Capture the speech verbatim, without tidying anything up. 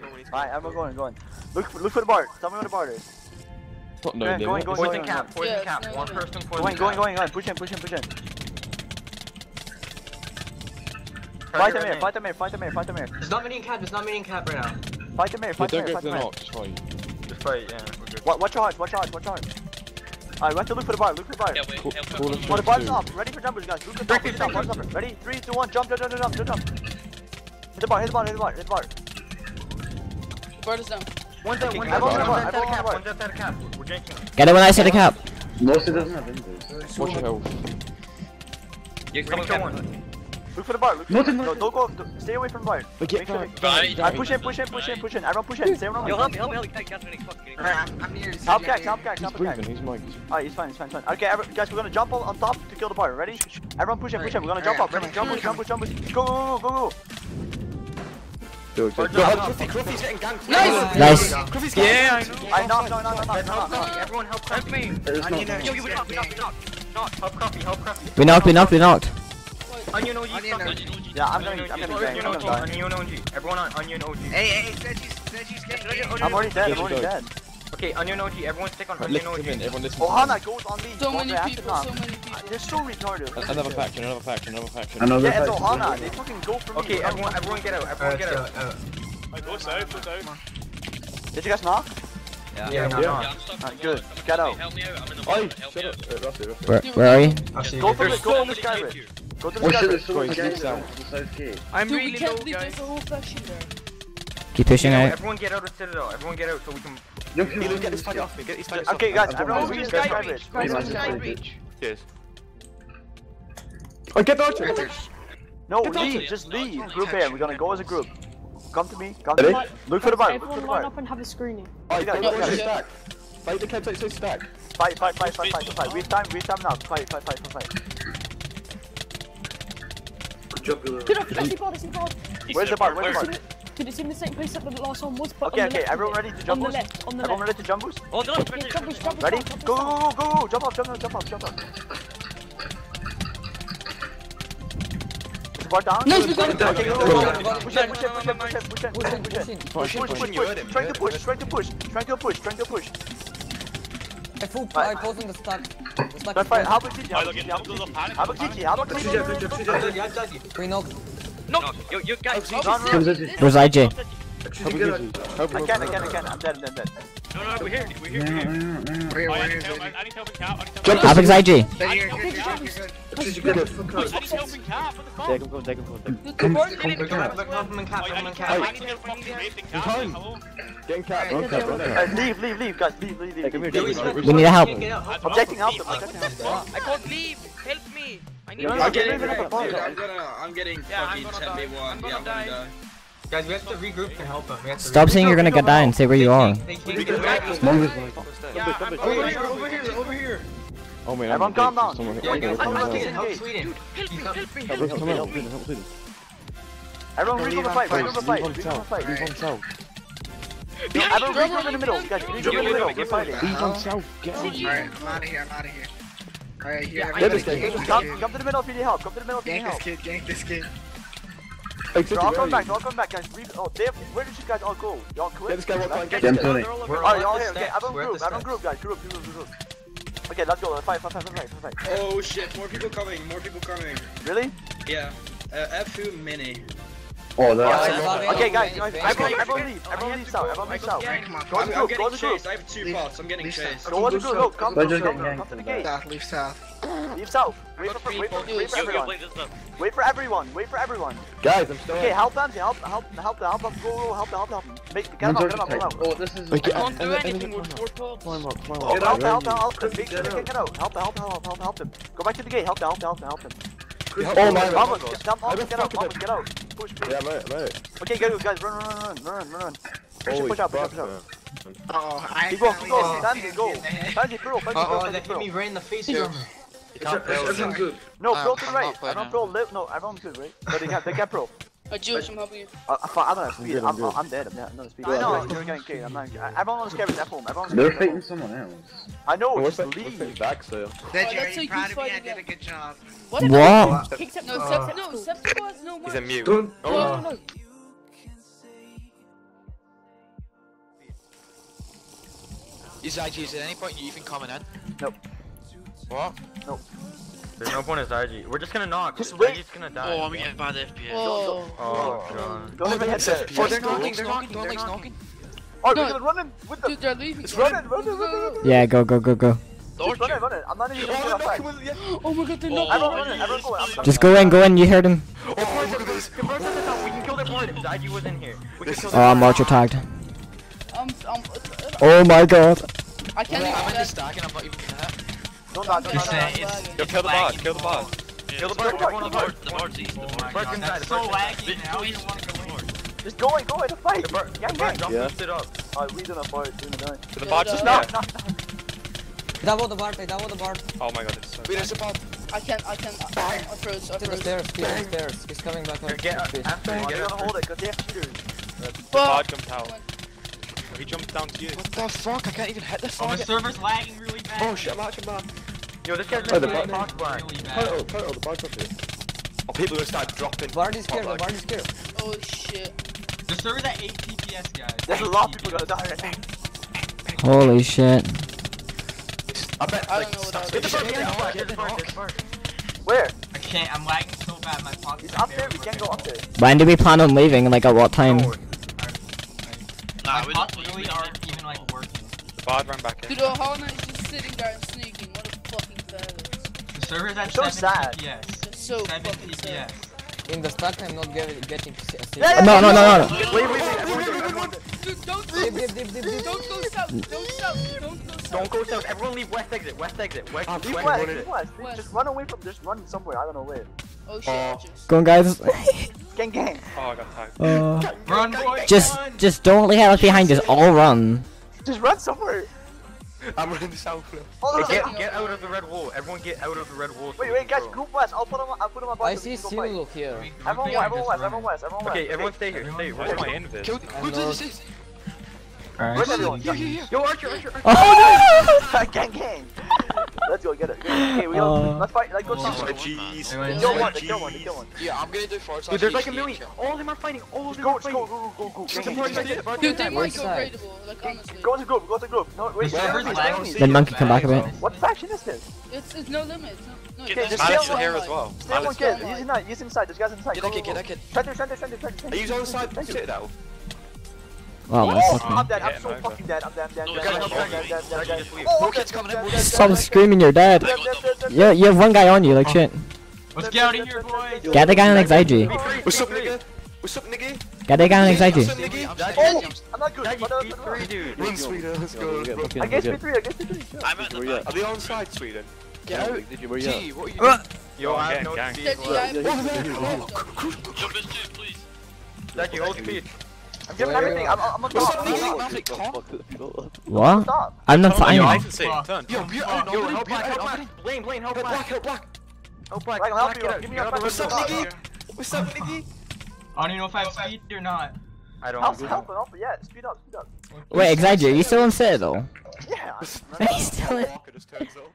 go when he's going. Alright, I'm going, going. Look, look for the Bart. Tell me where the Bart is. Not no, yeah, going, going, poison going, cap, poison yeah, cap. No, One no. person poison going, cap. Going, going, going. Push in, push in, push in. Fight him here, fight him here, fight him here, fight him here. There's not many in cap, there's not many in cap right now. Fight him here, fight him here, fight him here. Just fight. Just fight, yeah. Watch your heart, watch your heart, watch your heart. Alright, we have to look for the bar, look for the bar. Yeah, wait, cool. Cool. Cool. Oh, the bar's up. Ready for jumpers, guys. Look for the bar, look for the bar. Ready? three, two, one, jump, jump, jump, jump, jump, jump. Hit the bar, hit the bar, hit the bar, hit the bar. The bar is down. One's down, one's down, one's down, one's down, one's down, one's down, one's down, one's down, one's down. Get it when I say the cap. Mostly doesn't have injuries. Watch your health. You're coming to one. Look for the bar, look for the bar. Don't go, stay away from the bar. Alright, push in, push in, push in, push in. Everyone push in, stay around. Yo, help me, help me, help me. I'm near you. Help Cax, help Cax, help Cax. He's breathing, he's Alright, he's fine, he's fine, he's fine. Okay, guys, we're gonna jump on top to kill the bar, ready? Everyone push in, push in, we're gonna jump up. Everyone jump, jump, jump, jump. Go, go, go, go, go. Go, go, go. Kruffy's getting ganked. Nice! Nice! Yeah, I know. I knocked, knocked, knocked, knocked. Everyone help Kruffy. Yo, yo, we knocked, we knocked, we knocked. Knock, help Kruffy, help Kruffy. We knocked, we knocked, we knocked. Onion O G, onion O G. Yeah, I'm gonna I'm gonna onion O G, onion O G. Everyone on onion O G. Hey, hey, Veggies, Veggies, get ready. I'm already dead, I'm already dead. Okay, onion O G, everyone stick on onion O G. Ohana goes on me. So many people, so many people. They're so retarded. Another faction, another faction, another faction. Yeah, it's Ohana, they fucking go for me. Okay, everyone, everyone get out, everyone get out. I go south, go south. Did you guys knock? Yeah, yeah, yeah. Alright, good. Get out. Oi, shut up. Where are you? Go for the, go on the skyway. Go to the side. I'm Dude, really low, guys. Keep pushing yeah, out. Everyone get out of Citadel. Everyone get out so we can. No, no, no, no, get this fight off me. Get this fight off me. Okay, guys, everyone reach the sky reach. Yes. Oh, get the archers. No, get leave. Archers. Just leave. No, group A. We're gonna go as a group. Come to me. Come to me. Look for the bar. Everyone line up and have a screening. Alright, guys, stack. Fight the campsite. So stack. Fight, fight, fight, fight, fight, fight. We have time. We have time now. Fight, fight, fight, fight, fight. Get off, I see Bard, I see Bard. Where's the Bard, where's the Bard? Dude, it's in the same place that the last one was, but okay, on the okay, left. everyone ready to jump on the left, on the everyone left. Everyone ready to jump boost? Oh, no, yeah, ready? Jump boost, jump boost, ready? Jump boost, go, go, go, go, go, jump up, jump up, jump up, jump up. Is the Bard down? No, he's down. Okay, go, go, go. Push in, push in, push in, push in, push in, push in, push in. Push, push, push, trying to push, trying to push, trying to push, trying to push. I full, I closed in the stack. That's fine, how about Kiki? How about Kiki? How about Kiki? We knocked. No, you, you guys. Where's I J? I can't, I can't, I can't. I'm dead, I'm dead, I'm dead. No, no, we're here, we're here, we're here. I need help in cap, I need help in cap. Apex I J. I need help in cap, what the fuck? Take him, go, take him, go, take him. Help him in cap, help him in cap. I need help in cap, hello? Get in cap, run cap, run cap. Leave, leave, leave, guys, leave, leave, leave. We need help. Objecting out, objecting out. I can't leave, help me. I need help. I'm getting, I'm getting fucking ten v one. I'm gonna die. Guys, we have to regroup to help him. Stop saying you're gonna go die and say where you are. Over here, over here. Oh man, I'm gone now. Help Sweden. Help me, help me, help me, help Sweden. Everyone regroup the fight, regroup the fight, regroup the fight. Leave on south. Everyone regroup in the middle, guys, regroup in the middle, we're fighting. Leave on south, get out. Alright, I'm out of here, I'm out of here. Alright, here, everybody. Come to the middle if you need help, come to the middle if you need help. Gank this kid, gank this kid. They're all coming back, they're all coming back, guys. Oh, they have, where did you guys all go? Y'all quit? Yeah, this guy went like this. Alright, y'all here, okay, I'm on group, I'm on group, guys. Group, group, group, group. Okay, let's go, let's fight, fight, fight, fight, fight. Oh shit, more people coming, more people coming. Really? Yeah. Uh, F two mini. Oh, that's yeah, okay, guys, guys, everyone, everyone leave, everyone leave south, everyone leave south. Go to the group, go to the group. I have two pots, I'm getting chased. Go to the group, come to the group, come to the gate. Leave south. Leave south. Wait for, wait for, wait for everyone. Wait for everyone. Wait for everyone. Guys, I'm still. Okay, help them. Help, help, help them. Help them. Go, go, help them. Help them. Make, get them up, get them up, get them up. Oh, this is. I can't do anything with four poles. Climb up, climb up. Help, help, help, help. Make sure they get out. Help, help, help, help, help them. Go back to the gate. Help them, help them, help them. Oh my God. Jump off, get out, get out. Push, push. Yeah, right, right. Okay, guys, guys, run, run, run, run, run, run. Push up, push up, push up. Oh, I. Go, go, Sandy, go. Sandy, bro, Sandy, bro. Oh, they hit me right in the face here. Can't it's, it's, it's not good. No, um, pro to the right. I don't pro live. No, everyone's good, right? But they got, they got pro. But Jules, I'm helping you. Uh, I don't have speed. I'm, I'm, I'm, I'm dead. I'm not, I'm not speed. I know. I'm not getting killed. I'm not. Everyone on the scavenger at home. Everyone's. They're fighting someone else. I know. We're just leave. Back, so. That you're so proud of me. I did a good job. What? Wow. No, sub, no, sub squads, no one. He's a mute. No, no, no. Is I Gs at any point you even coming in? Nope. What? Nope. There's no point as I G. We're just gonna knock. Just wait. I G's gonna die. Oh, I'm getting bad F P S. Oh, oh god. Don't even hit that. Oh, they're knocking. They're knocking. They're knocking. Oh, no. We're running with them. Dude, they're leaving. It's running. Running. Running. Yeah, go, go, go, go. Just run it, run it. I'm not even oh, going with, yeah. Oh my god, they're not oh, going in. Everyone go in. Just go in, go in, you heard him. Oh, oh, we can kill their board if the I G was in here. We can kill oh, I'm Archer tagged. Um, um, oh my god. I can't even. I'm in the stack and I'm not even there. Don't die, don't die. Yo, kill the boss, kill the boss. Kill the boss, everyone on the board. The board's east, the board's east. That's so laggy now, you don't want to go in. Just go in, go in, fight. Yeah, yeah. Don't sit up. Alright, we done a board, we done a board. The boss is not. Double the bar, double the bar. Oh my god, it's so wait, it's about. I can't, I can't. Bang. Approach, approach. To the stairs, to the stairs. He's coming back on. Get up, get up. Hold it, because they have shooters. The pod comes out. He jumped down to you. What the fuck? I can't even hit the fuck. Oh, the server's lagging really bad. Oh shit, I'm locking bomb. Yo, this guy's really bad. Puddle, puddle, the bar's up here. Oh, people are gonna start dropping. Bard is scared, the bard is scared. Oh shit. The server's at eight T P S, guys. There's a lot of people gonna die right now. Holy shit. I bet I like, don't know what get the bird, get the bird, get the bird. Where? I can't, I'm lagging so bad, my pocket's up there, we can't go up there. When do we plan on leaving, like at what time? Our, our, nah, we literally aren't even like working. The bard ran back in. Dude, Hollow Knight's just sitting there and sneaking, what a fucking savage. The server's at so seven T P S. It's so fucking sad. In the stack, I'm not getting a yeah, yeah, no, no, no, no, no. Wait, wait, wait. Dude, don't go south. Don't south. Don't go south. Don't go south. Everyone leave west exit. West exit. West exit. West, west, west, west. west. Just run away from. Just run somewhere. I don't know where. Oh shit. Uh, go on, guys. Gang, gang. Oh, I got tired. Uh, run, boy. Just, run. just don't leave us behind. Just all run. Just run somewhere. I'm running south. Oh, hey, get, get out of the red wall. Everyone get out of the red wall. Wait, wait, guys, group west. I'll put them on, I'll put them on. I see Sulu here. Everyone west, everyone west, everyone west, everyone west. Okay, everyone stay here, stay here. Where's my invis? Who did this? Where's everyone? Yo, yo, Archer, Archer, Archer. Oh no! Gang, gang. Let's go, get it. Okay, we go. Let's fight, let's go south. Jeez. Kill one, kill one, kill one. Yeah, I'm gonna do four times. Dude, there's like a million. All of them are fighting, all of them are fighting. Go, go, go, go, go. Dude, they're like upgradable, like honestly. Go to group, go to group. No, wait. Then Monkey come back a bit. What faction is this? It's, it's no limit. No, no, okay, just stay on here as well. Stay on one kid. He's inside, he's inside. There's guys inside. Get that kid, get that kid. Center, center, center, center. Are you on the side? Citadel. Wow, what oh, I'm dead, I'm yeah, so no, fucking dead, I'm dead, I'm dead, I'm dead, I'm dead, I'm dead, coming in. Stop screaming, you're dead. Yeah, you have one guy on you, like shit. Let's get out of here, boys. Get the guy on X I G. What's up, nigga? What's up, nigga? Get the guy on X I G. Oh, I'm not good. P three, dude. Run, Sweden, let's go. I guess P three, I guess P three. I'm at the back. Are they on side, Sweden? Get out. Gee, what are you doing? Yo, I have no idea. Jump this tube, please. Thank you, hold the speed. I'm giving everything, I'm I'm on top. What? I'm not fighting. Yo, yo, yo, help black, help black. Lane, lane, help black, help black. Help black, I'll help you. Give me your back. What's up, niggy? What's up, niggy? I don't even know if I have speed or not. I don't know. Help, help, help, yeah, speed up, speed up. Wait, Exagger, you still on Citadel? Yeah. He's still in.